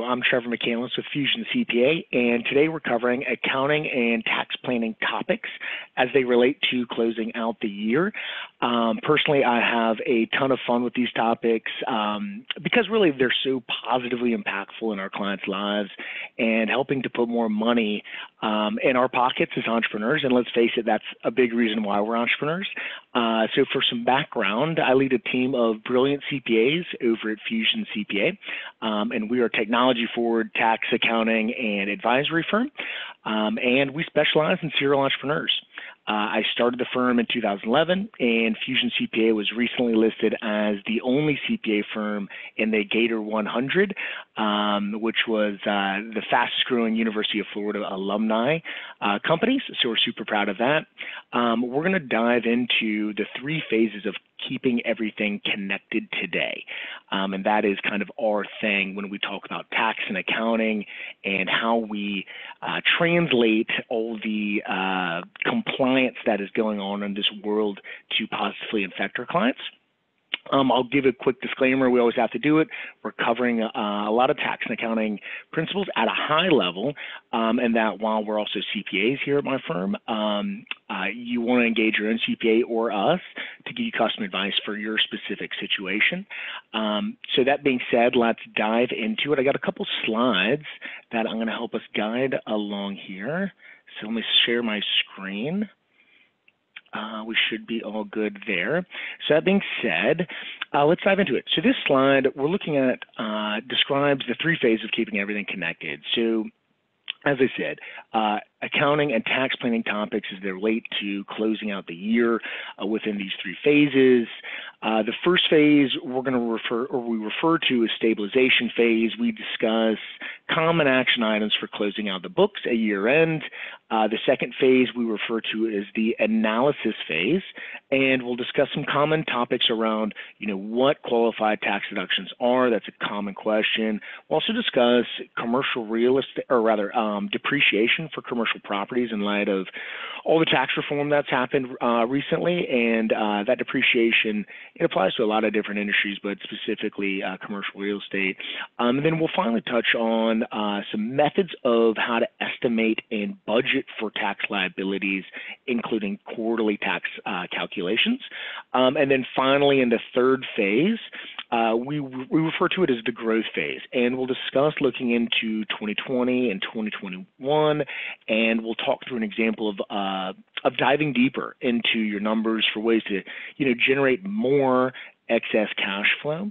I'm Trevor McCandless with Fusion CPA, and today we're covering accounting and tax planning topics as they relate to closing out the year. Personally, I have a ton of fun with these topics because really they're so positively impactful in our clients' lives and helping to put more money in our pockets as entrepreneurs. And let's face it, that's a big reason why we're entrepreneurs. So for some background, I lead a team of brilliant CPAs over at Fusion CPA, and we are technology-forward tax, accounting, and advisory firm, and we specialize in serial entrepreneurs. I started the firm in 2011, and Fusion CPA was recently listed as the only CPA firm in the Gator 100, which was the fastest-growing University of Florida alumni companies, so we're super proud of that. We're going to dive into the three phases of keeping everything connected today, and that is kind of our thing when we talk about tax and accounting and how we translate all the compliance that is going on in this world to positively affect our clients. I'll give a quick disclaimer. We always have to do it. We're covering a lot of tax and accounting principles at a high level, and that while we're also CPAs here at my firm, you want to engage your own CPA or us to give you custom advice for your specific situation. So that being said, let's dive into it. I got a couple slides that I'm going to help us guide along here. So let me share my screen. We should be all good there. So that being said, let's dive into it. So this slide we're looking at describes the three phases of keeping everything connected. So as I said, accounting and tax planning topics as they relate to closing out the year within these three phases. The first phase we refer to as stabilization phase. We discuss common action items for closing out the books at year end. The second phase we refer to as the analysis phase, and we'll discuss some common topics around, you know, what qualified tax deductions are. That's a common question. We'll also discuss commercial real estate, or rather depreciation for commercial properties in light of all the tax reform that's happened recently, and that depreciation, it applies to a lot of different industries, but specifically commercial real estate. And then we'll finally touch on some methods of how to estimate and budget for tax liabilities, including quarterly tax calculations. And then finally, in the third phase, we refer to it as the growth phase, and we'll discuss looking into 2020 and 2021, and we'll talk through an example of diving deeper into your numbers for ways to, you know, generate more excess cash flow.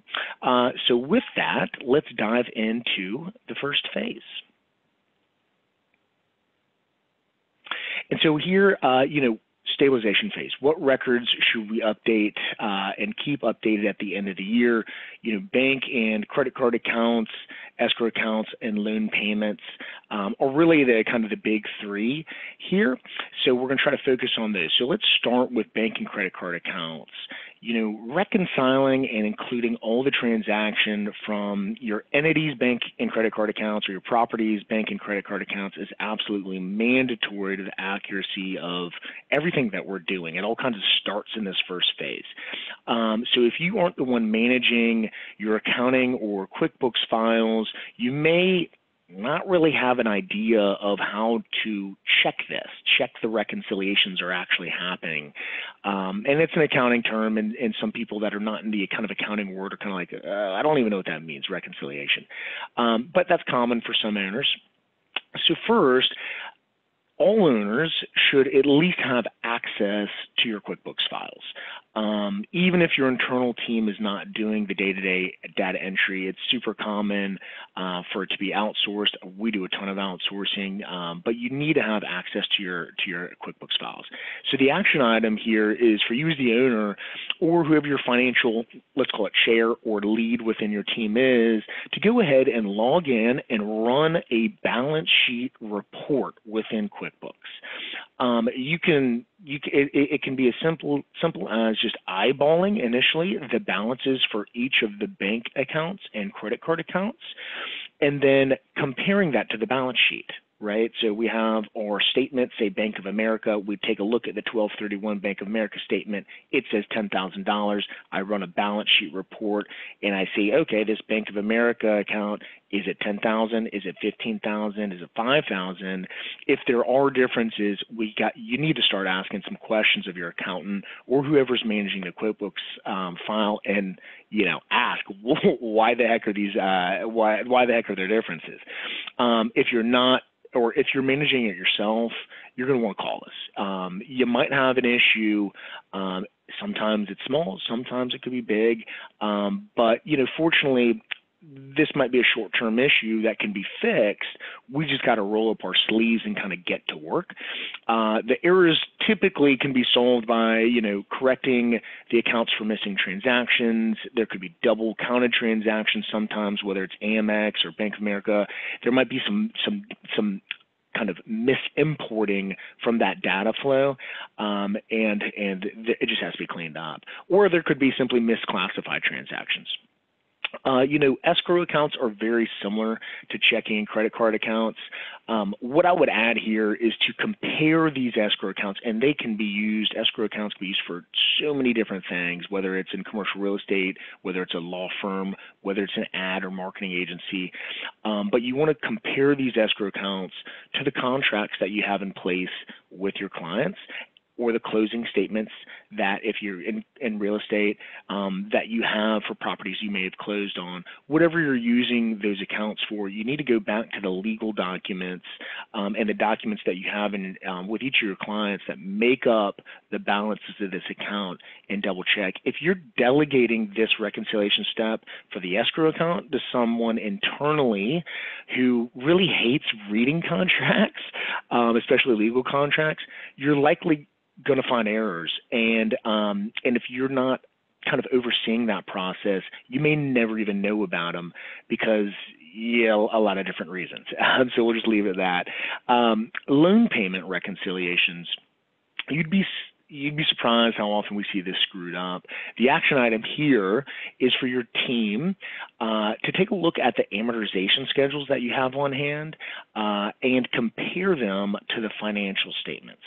So with that, let's dive into the first phase. And so here, you know, stabilization phase. What records should we update and keep updated at the end of the year? You know, bank and credit card accounts, escrow accounts, and loan payments are really the kind of the big three here. So we're going to try to focus on those. So let's start with bank and credit card accounts. You know, reconciling and including all the transaction from your entities, bank and credit card accounts, or your properties, bank and credit card accounts is absolutely mandatory to the accuracy of everything that we're doing. It all kinds of starts in this first phase. So if you aren't the one managing your accounting or QuickBooks files, you may not really have an idea of how to check this, check the reconciliations are actually happening. And it's an accounting term, and some people that are not in the kind of accounting world are kind of like, I don't even know what that means, reconciliation. But that's common for some owners. So first, all owners should at least have access to your QuickBooks files. Even if your internal team is not doing the day-to-day data entry, it's super common for it to be outsourced. We do a ton of outsourcing, but you need to have access to your QuickBooks files. So the action item here is for you as the owner, or whoever your financial, let's call it share or lead within your team is, to go ahead and log in and run a balance sheet report within QuickBooks. It can be as simple as just eyeballing initially the balances for each of the bank accounts and credit card accounts, and then comparing that to the balance sheet. right? So we have our statement, say Bank of America. We take a look at the 12/31 Bank of America statement. It says $10,000. I run a balance sheet report, and I see, okay, this Bank of America account, is it $10,000? Is it $15,000? Is it $5,000? If there are differences, you need to start asking some questions of your accountant or whoever's managing the QuickBooks file, and ask why the heck are these why the heck are there differences? If you're not, or if you're managing it yourself, you're going to want to call us. You might have an issue. Sometimes it's small, sometimes it could be big, but fortunately, this might be a short-term issue that can be fixed. We just got to roll up our sleeves and kind of get to work. The errors typically can be solved by, correcting the accounts for missing transactions. There could be double-counted transactions sometimes, whether it's Amex or Bank of America. There might be some kind of misimporting from that data flow, and it just has to be cleaned up. Or there could be simply misclassified transactions. Escrow accounts are very similar to checking and credit card accounts. What I would add here is to compare these escrow accounts, and they can be used, escrow accounts can be used for so many different things, whether it's in commercial real estate, whether it's a law firm, whether it's an ad or marketing agency. But you want to compare these escrow accounts to the contracts that you have in place with your clients, or the closing statements that if you're in real estate, that you have for properties you may have closed on. Whatever you're using those accounts for, you need to go back to the legal documents and the documents that you have with each of your clients that make up the balances of this account, and double check. If you're delegating this reconciliation step for the escrow account to someone internally who really hates reading contracts, especially legal contracts, you're likely going to find errors, and if you're not kind of overseeing that process, you may never even know about them because a lot of different reasons. So we'll just leave it at that. Loan payment reconciliations, you'd be surprised how often we see this screwed up. The action item here is for your team to take a look at the amortization schedules that you have on hand and compare them to the financial statements.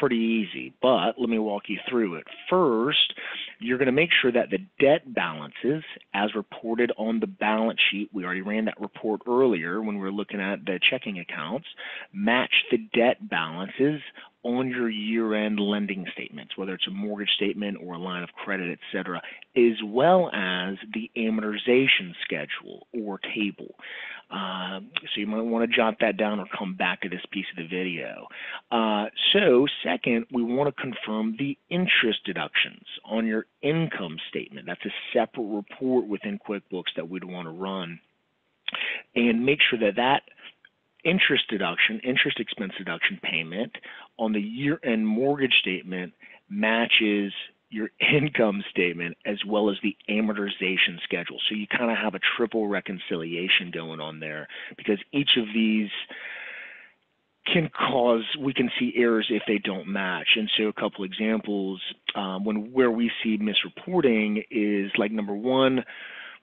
Pretty easy, but let me walk you through it. First, you're going to make sure that the debt balances, as reported on the balance sheet, we already ran that report earlier when we were looking at the checking accounts, match the debt balances on your year-end lending statements, whether it's a mortgage statement or a line of credit, etc., as well as the amortization schedule or table. So you might want to jot that down or come back to this piece of the video. So second, we want to confirm the interest deductions on your income statement. That's a separate report within QuickBooks that we'd want to run, and make sure that interest deduction, interest expense deduction payment on the year-end mortgage statement matches your income statement as well as the amortization schedule. So you kind of have a triple reconciliation going on there, because each of these we can see errors if they don't match. And so a couple examples where we see misreporting is, like, number one,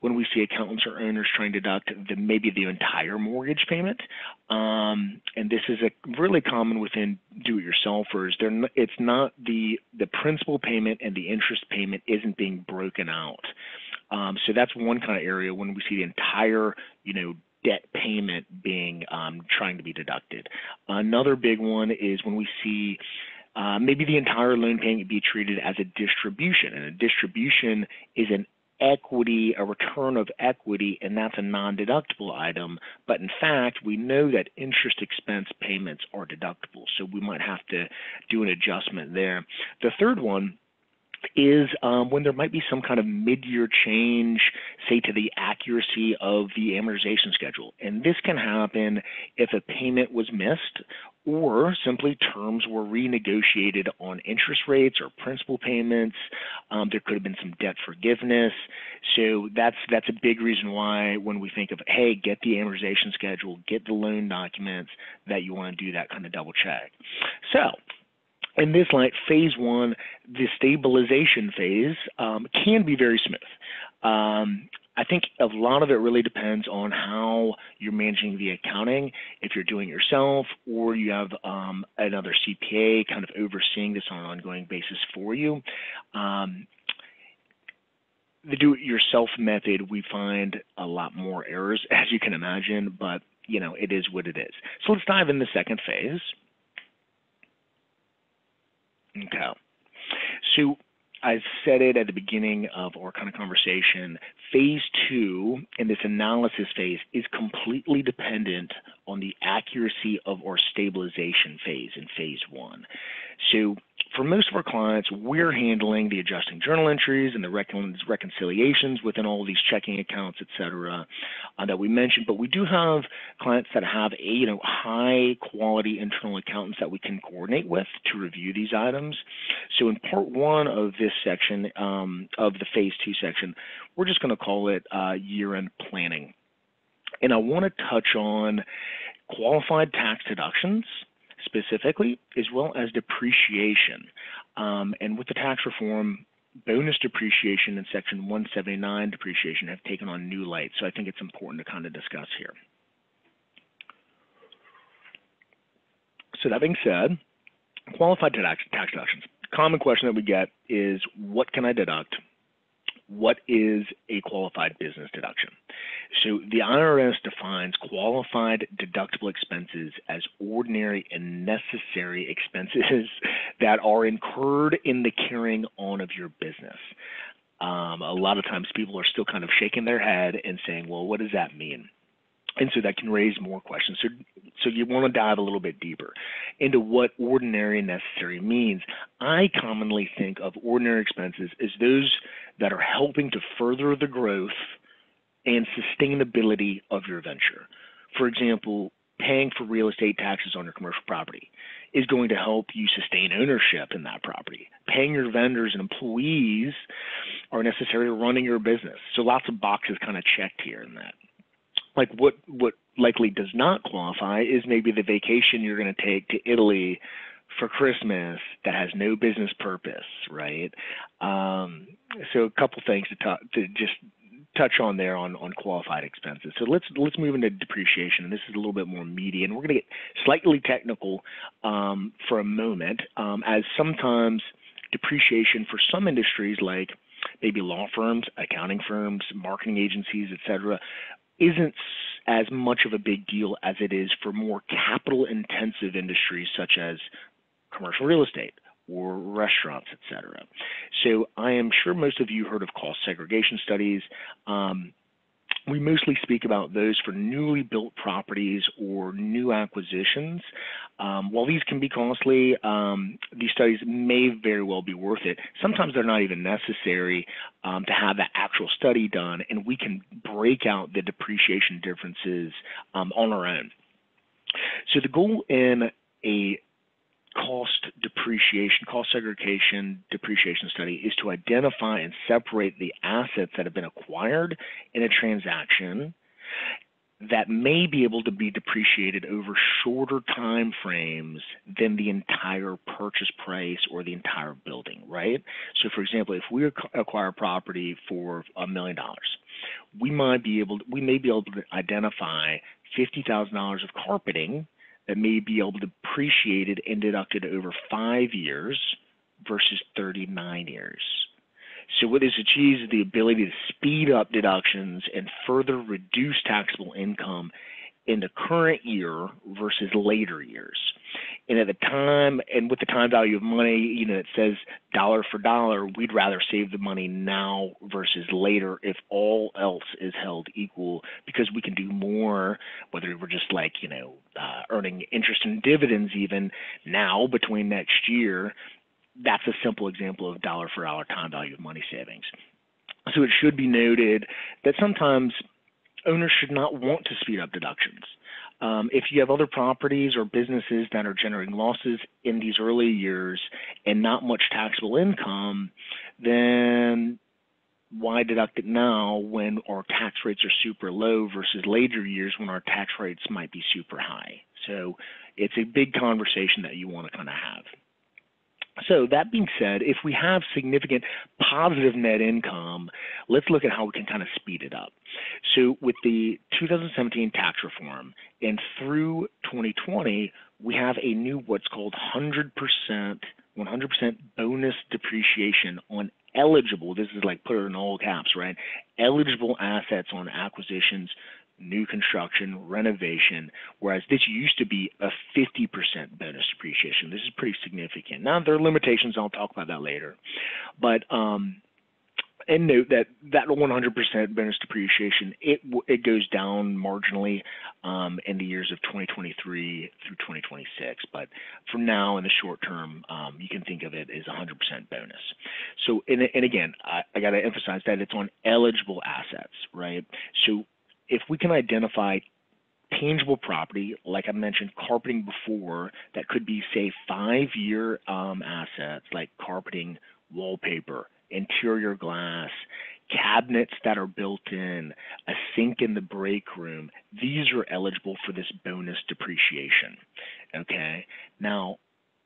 when we see accountants or owners trying to deduct maybe the entire mortgage payment. And this is really common within do-it-yourselfers. It's not the principal payment, and the interest payment isn't being broken out. So that's one kind of area when we see the entire, debt payment being trying to be deducted. Another big one is when we see maybe the entire loan payment be treated as a distribution, and a distribution is an equity, a return of equity, and that's a non-deductible item. But in fact, we know that interest expense payments are deductible, so we might have to do an adjustment there. The third one is when there might be some kind of mid-year change, say, to the accuracy of the amortization schedule. And this can happen if a payment was missed, or simply terms were renegotiated on interest rates or principal payments. There could have been some debt forgiveness. So that's a big reason why when we think of, hey, get the amortization schedule, get the loan documents, that you want to do that kind of double check. So in this light, phase one, the stabilization phase, can be very smooth. I think a lot of it really depends on how you're managing the accounting, if you're doing it yourself or you have another CPA kind of overseeing this on an ongoing basis for you. The do-it-yourself method, we find a lot more errors, as you can imagine, but you know, it is what it is. So let's dive in the second phase. Okay. So I said it at the beginning of our kind of conversation, phase two in this analysis phase is completely dependent on the accuracy of our stabilization phase in phase one. So for most of our clients, we're handling the adjusting journal entries and the reconciliations within all these checking accounts, et cetera, that we mentioned. But we do have clients that have a high quality internal accountants that we can coordinate with to review these items. So in part one of this section, of the phase two section, we're just going to call it year-end planning. And I want to touch on qualified tax deductions, specifically, as well as depreciation. And with the tax reform, bonus depreciation and Section 179 depreciation have taken on new light. So I think it's important to kind of discuss here. So that being said, qualified tax deductions. Common question that we get is, what can I deduct? What is a qualified business deduction? So the IRS defines qualified deductible expenses as ordinary and necessary expenses that are incurred in the carrying on of your business. A lot of times people are still kind of shaking their head and saying, well, what does that mean? And so that can raise more questions. So you want to dive a little bit deeper into what ordinary and necessary means. I commonly think of ordinary expenses as those that are helping to further the growth and sustainability of your venture. For example, paying for real estate taxes on your commercial property is going to help you sustain ownership in that property. Paying your vendors and employees are necessary to running your business. So lots of boxes kind of checked here in that. Like what likely does not qualify is maybe the vacation you're going to take to Italy for Christmas that has no business purpose, right? So a couple things to just touch on there on qualified expenses. So let's move into depreciation. This is a little bit more meaty, and we're going to get slightly technical for a moment, as sometimes depreciation for some industries like maybe law firms, accounting firms, marketing agencies, et cetera, isn't as much of a big deal as it is for more capital-intensive industries such as commercial real estate or restaurants, et cetera. So I am sure most of you heard of cost segregation studies. We mostly speak about those for newly built properties or new acquisitions. While these can be costly, these studies may very well be worth it. Sometimes they're not even necessary to have that actual study done, and we can break out the depreciation differences on our own. So the goal in a cost segregation depreciation study is to identify and separate the assets that have been acquired in a transaction that may be able to be depreciated over shorter time frames than the entire purchase price or the entire building, right? So for example, if we acquire property for $1 million, we may be able to identify $50,000 of carpeting that may be able to be depreciated and deducted over 5 years versus 39 years. So what this achieves is the ability to speed up deductions and further reduce taxable income in the current year versus later years. And at the time, and with the time value of money, you know, it says dollar for dollar, we'd rather save the money now versus later if all else is held equal, because we can do more, whether we're just like, you know, earning interest and dividends even now between next year. That's a simple example of dollar for dollar time value of money savings. So it should be noted that sometimes owners should not want to speed up deductions. If you have other properties or businesses that are generating losses in these early years and not much taxable income, then why deduct it now when our tax rates are super low versus later years when our tax rates might be super high? So it's a big conversation that you want to kind of have. So that being said, if we have significant positive net income, let's look at how we can kind of speed it up. So with the 2017 tax reform and through 2020, we have a new what's called 100% bonus depreciation on eligible, this is like put it in all caps, right? Eligible assets on acquisitions, new construction, renovation, whereas this used to be a 50% bonus depreciation. This is pretty significant. Now, there are limitations. I'll talk about that later. But and note that 100% bonus depreciation, it goes down marginally in the years of 2023 through 2026. But for now, in the short term, you can think of it as 100% bonus. So, and again, I got to emphasize that it's on eligible assets, right? So if we can identify tangible property, like I mentioned carpeting before, that could be, say, 5-year assets like carpeting, wallpaper, interior glass, cabinets that are built in, a sink in the break room, these are eligible for this bonus depreciation, okay? Now,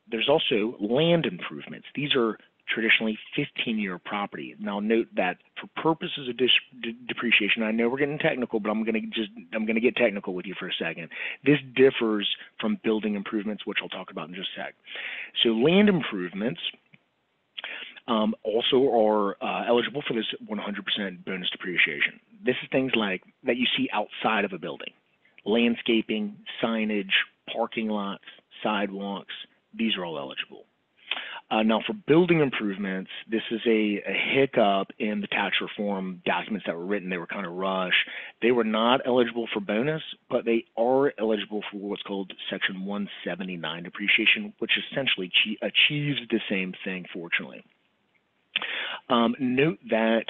there's also land improvements. These are traditionally 15-year property. Now, note that for purposes of depreciation, I know we're getting technical, but I'm going to get technical with you for a second. This differs from building improvements, which I'll talk about in just a sec. So land improvements also are eligible for this 100% bonus depreciation. This is things like that you see outside of a building, landscaping, signage, parking lots, sidewalks. These are all eligible. Now, for building improvements, this is a hiccup in the tax reform documents that were written. They were kind of rushed. They were not eligible for bonus, but they are eligible for what's called Section 179 depreciation, which essentially achieves the same thing, fortunately. Note that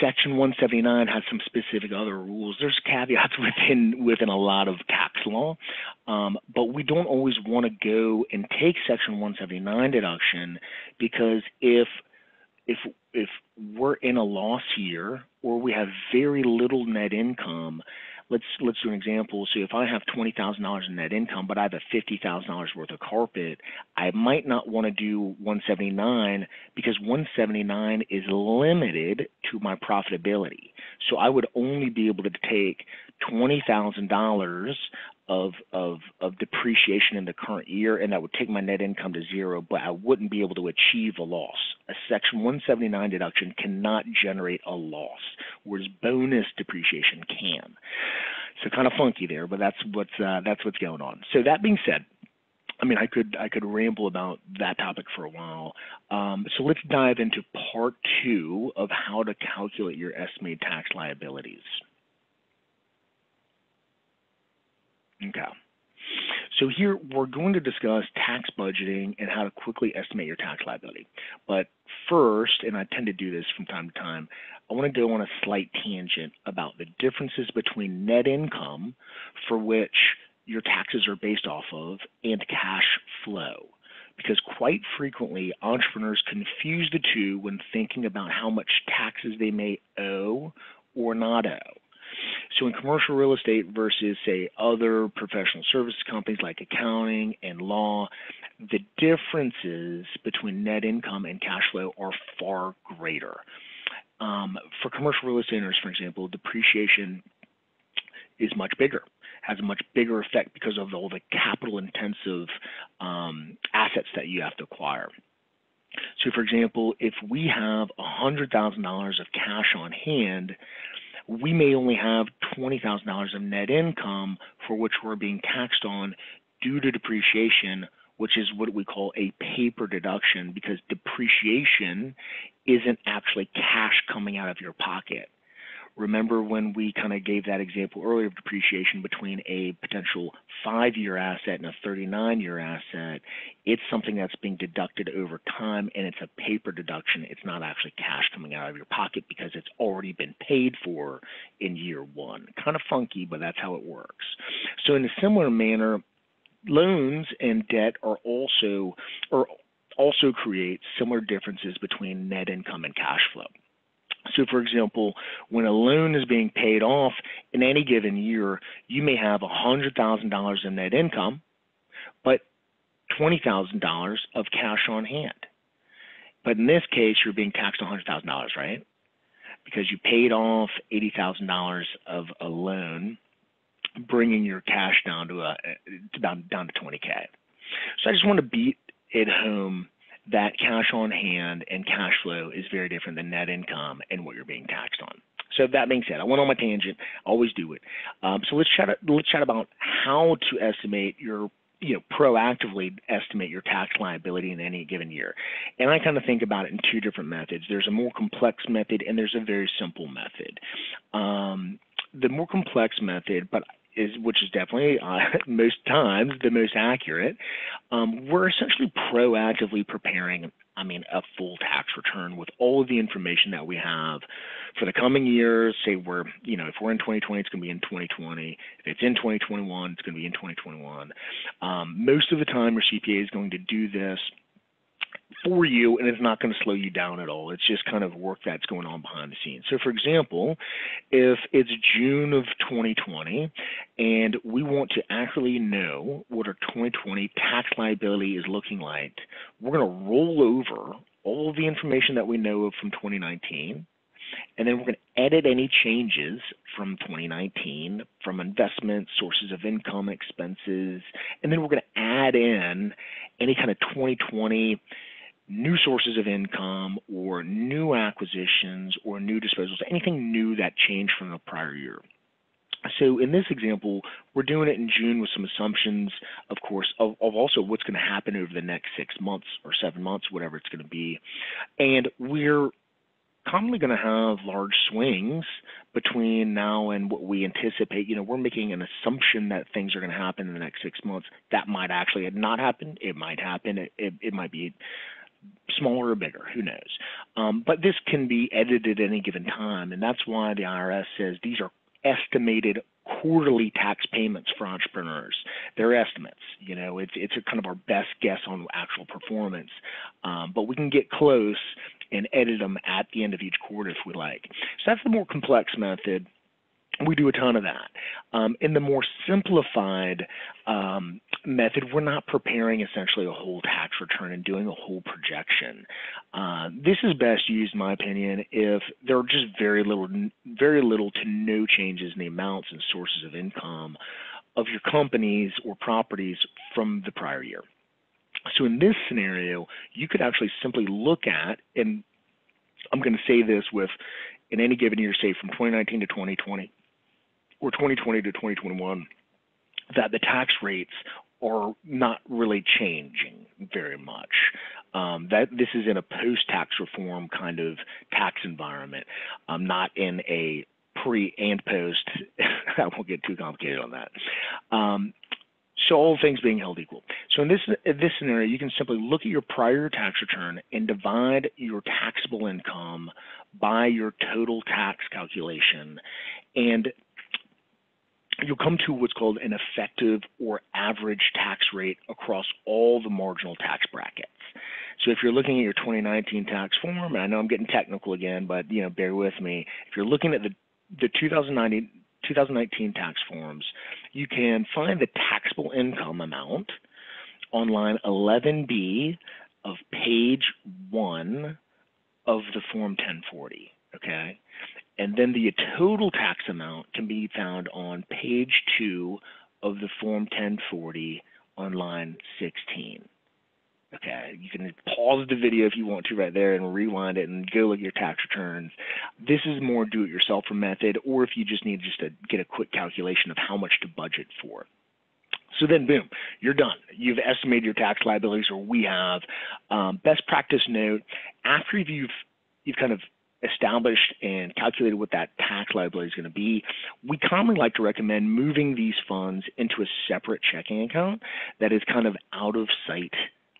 Section 179 has some specific other rules. There's caveats within a lot of tax law, but we don't always want to go and take Section 179 deduction, because if we're in a loss year or we have very little net income, let's do an example. So if I have $20,000 in net income, but I have a $50,000 worth of carpet, I might not want to do 179, because 179 is limited to my profitability. So I would only be able to take $20,000 of depreciation in the current year, and that would take my net income to zero, but I wouldn't be able to achieve a loss. A Section 179 deduction cannot generate a loss, whereas bonus depreciation can. So kind of funky there, but that's what's going on. So that being said, I mean, I could ramble about that topic for a while. So let's dive into part two of how to calculate your estimated tax liabilities. Okay, so here we're going to discuss tax budgeting and how to quickly estimate your tax liability. But first, and I tend to do this from time to time, I want to go on a slight tangent about the differences between net income, for which your taxes are based off of, and cash flow. Because quite frequently, entrepreneurs confuse the two when thinking about how much taxes they may owe or not owe. So in commercial real estate versus, say, other professional service companies like accounting and law, the differences between net income and cash flow are far greater. For commercial real estate owners, for example, depreciation is much bigger, has a much bigger effect because of all the capital-intensive assets that you have to acquire. So, for example, if we have $100,000 of cash on hand, we may only have $20,000 of net income, for which we're being taxed on due to depreciation, which is what we call a paper deduction, because depreciation isn't actually cash coming out of your pocket. Remember when we kind of gave that example earlier of depreciation between a potential 5-year asset and a 39-year asset? It's something that's being deducted over time, and it's a paper deduction. It's not actually cash coming out of your pocket because it's already been paid for in year one. Kind of funky, but that's how it works. So in a similar manner, loans and debt also create similar differences between net income and cash flow. So, for example, when a loan is being paid off in any given year, you may have $100,000 in net income, but $20,000 of cash on hand. But in this case, you're being taxed $100,000, right? Because you paid off $80,000 of a loan, bringing your cash down to down to 20K. So I just want to beat it home that cash on hand and cash flow is very different than net income and what you're being taxed on. So that being said, I went on my tangent. I always do it. So let's chat about how to estimate your, proactively estimate your tax liability in any given year. And I kind of think about it in two different methods. There's a more complex method and there's a very simple method. The more complex method, which is definitely most times the most accurate, we're essentially proactively preparing, a full tax return with all of the information that we have for the coming years. Say we're, if we're in 2020, it's going to be in 2020. If it's in 2021, it's going to be in 2021. Most of the time, your CPA is going to do this for you, and it's not going to slow you down at all. It's just kind of work that's going on behind the scenes. So for example, if it's June of 2020 and we want to accurately know what our 2020 tax liability is looking like, we're going to roll over all the information that we know of from 2019, and then we're going to edit any changes from 2019 from investments, sources of income, expenses, and then we're going to add in any kind of 2020 new sources of income or new acquisitions or new disposals, anything new that changed from the prior year. So in this example, we're doing it in June with some assumptions, of course, of also what's going to happen over the next 6 months or 7 months, whatever it's going to be. And we're commonly going to have large swings between now and what we anticipate. We're making an assumption that things are going to happen in the next 6 months. That might actually not happen. It might happen. It might be smaller or bigger, who knows. But this can be edited at any given time, and that's why the IRS says these are estimated quarterly tax payments for entrepreneurs. They're estimates. It's a kind of our best guess on actual performance, but we can get close and edit them at the end of each quarter if we like. So that's the more complex method. We do a ton of that. In the more simplified method, we're not preparing essentially a whole tax return and doing a whole projection. This is best used, in my opinion, if there are just very little to no changes in the amounts and sources of income of your companies or properties from the prior year. So in this scenario, you could actually simply look at, and I'm going to say this with, in any given year, say from 2019 to 2020 or 2020 to 2021, that the tax rates are not really changing very much. That this is in a post-tax reform kind of tax environment, not in a pre and post. I won't get too complicated on that. So all things being held equal. So in this scenario, you can simply look at your prior tax return and divide your taxable income by your total tax calculation, and you'll come to what's called an effective or average tax rate across all the marginal tax brackets. So if you're looking at your 2019 tax form, and I know I'm getting technical again, but bear with me. If you're looking at the 2019 tax forms, you can find the taxable income amount on line 11B of page 1 of the Form 1040, okay? And then the total tax amount can be found on page 2 of the Form 1040 on line 16. Okay, you can pause the video if you want to right there and rewind it and go look at your tax returns. This is more do-it-yourselfer method, or if you just need to get a quick calculation of how much to budget for. So then, boom, you're done. You've estimated your tax liabilities, or we have. Best practice note, after you've kind of established and calculated what that tax liability is going to be, we commonly like to recommend moving these funds into a separate checking account that is kind of out of sight,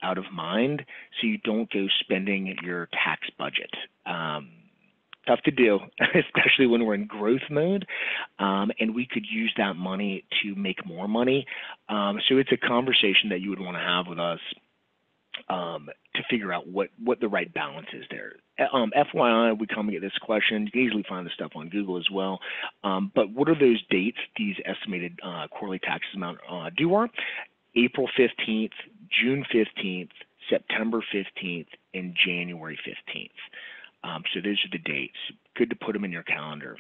out of mind, so you don't go spending your tax budget. Tough to do, especially when we're in growth mode, and we could use that money to make more money. So it's a conversation that you would want to have with us to figure out what the right balance is there. FYI, we commonly get this question. You can easily find this stuff on Google as well. But what are those dates these estimated quarterly tax amount due are? April 15th, June 15th, September 15th, and January 15th. So those are the dates. Good to put them in your calendar.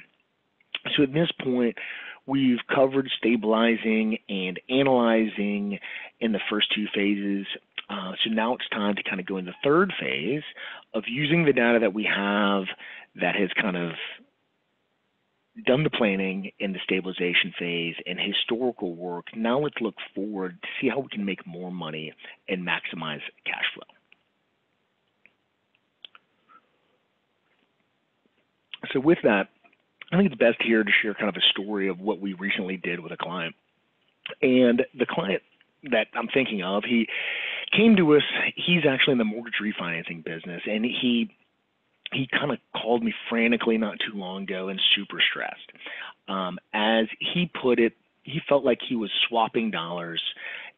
So at this point, we've covered stabilizing and analyzing in the first two phases. So now it's time to kind of go in the third phase of using the data that we have that has kind of done the planning in the stabilization phase and historical work. Now let's look forward to see how we can make more money and maximize cash flow. So with that, I think it's best here to share kind of a story of what we recently did with a client. And the client that I'm thinking of, he came to us, he's actually in the mortgage refinancing business, and he kind of called me frantically not too long ago and super stressed. As he put it, he felt like he was swapping dollars.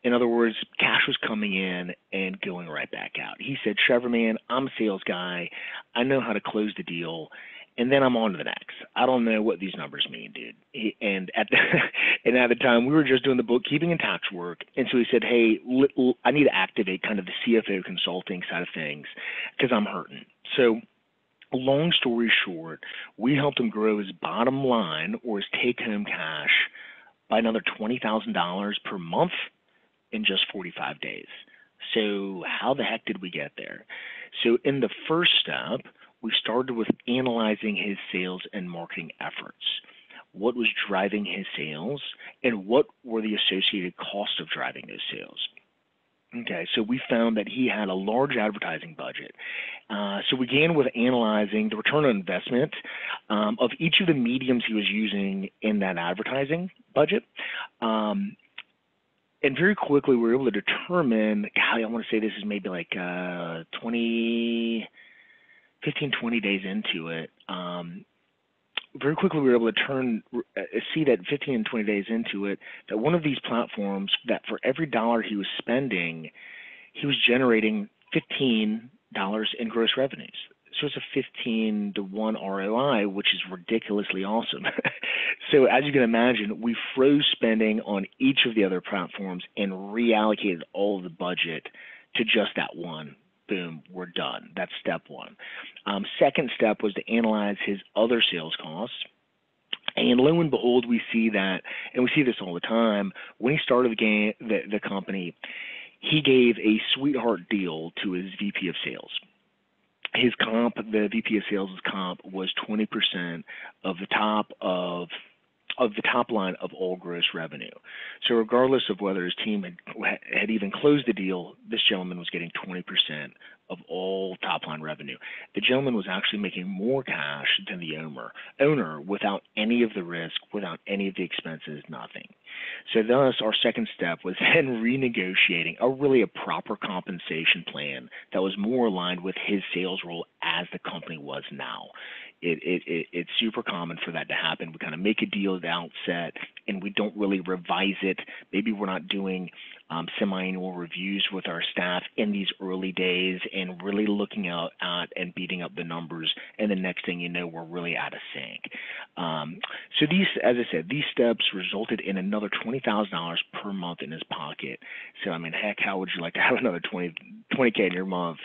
In other words, cash was coming in and going right back out. He said, "Trevor, man, I'm a sales guy. I know how to close the deal. And then I'm on to the next. I don't know what these numbers mean, dude." And at the time, we were just doing the bookkeeping and tax work. And so he said, "Hey, I need to activate kind of the CFO consulting side of things because I'm hurting." So long story short, we helped him grow his bottom line or his take-home cash by another $20,000 per month in just 45 days. So how the heck did we get there? So in the first step, we started with analyzing his sales and marketing efforts. What was driving his sales, and what were the associated costs of driving those sales? Okay, so we found that he had a large advertising budget. So we began with analyzing the return on investment of each of the mediums he was using in that advertising budget. And very quickly, we were able to determine, God, I want to say this is maybe like 15, 20 days into it, very quickly we were able to see that 15 and 20 days into it, that one of these platforms, that for every dollar he was spending, he was generating $15 in gross revenues. So it's a 15-to-1 ROI, which is ridiculously awesome. So as you can imagine, we froze spending on each of the other platforms and reallocated all of the budget to just that one. Boom, we're done. That's step one. Second step was to analyze his other sales costs. And lo and behold, we see that, and we see this all the time, when he started the company, he gave a sweetheart deal to his VP of sales. His comp, the VP of sales' comp, was 20% of the top line of all gross revenue. So regardless of whether his team had even closed the deal, this gentleman was getting 20% of all top line revenue. The gentleman was actually making more cash than the owner without any of the risk, without any of the expenses, nothing. So thus our second step was then renegotiating a proper compensation plan that was more aligned with his sales role as the company was now. It's super common for that to happen. We kind of make a deal at the outset and we don't really revise it. Maybe we're not doing semi-annual reviews with our staff in these early days and really looking out at and beating up the numbers. And the next thing you know, we're really out of sync. So these, as I said, these steps resulted in another $20,000 per month in his pocket. So, I mean, heck, how would you like to have another 20K in your month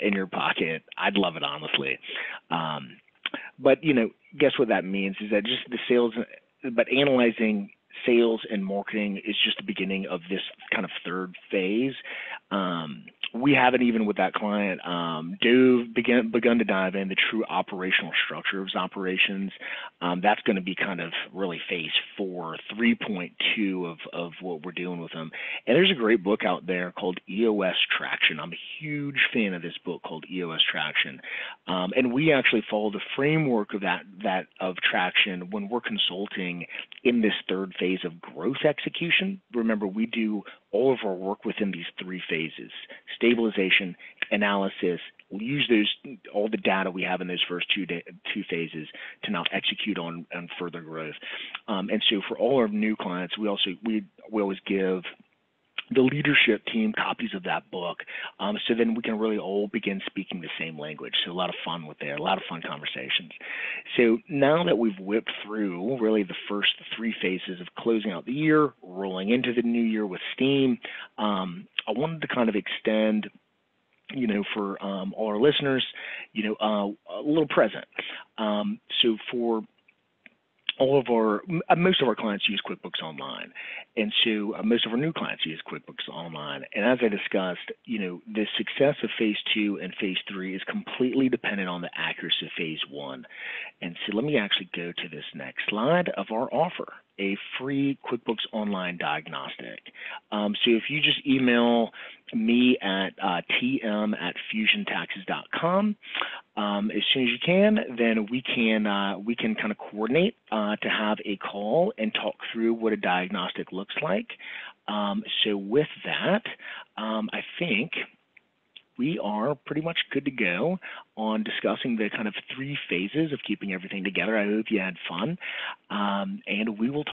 in your pocket? I'd love it, honestly. But, you know, guess what that means is that just the sales, but analyzing sales and marketing is just the beginning of this kind of third phase. We haven't even with that client begun to dive in the true operational structure of his operations. That's going to be kind of really phase 4, 3.2 of what we're doing with them. And there's a great book out there called EOS Traction. I'm a huge fan of this book called EOS Traction. And we actually follow the framework of that of Traction when we're consulting in this third phase of growth execution. Remember, we do all of our work within these three phases: stabilization, analysis. We'll use all the data we have in those first two phases to now execute on further growth. And so for all our new clients, we always give the leadership team copies of that book. So then we can really all begin speaking the same language. So a lot of fun with there, a lot of fun conversations. So now that we've whipped through really the first three phases of closing out the year, rolling into the new year with steam, I wanted to kind of extend, you know, for all our listeners, you know, a little present. So for all of our, most of our clients use QuickBooks Online, and so most of our new clients use QuickBooks Online. And as I discussed, you know, the success of phase two and phase three is completely dependent on the accuracy of phase one. And so let me actually go to this next slide of our offer, a free QuickBooks Online diagnostic. So if you just email me at TM at FusionTaxes.com as soon as you can, then we can kind of coordinate to have a call and talk through what a diagnostic looks like. So with that, I think we are pretty much good to go on discussing the kind of three phases of keeping everything together. I hope you had fun, and we will talk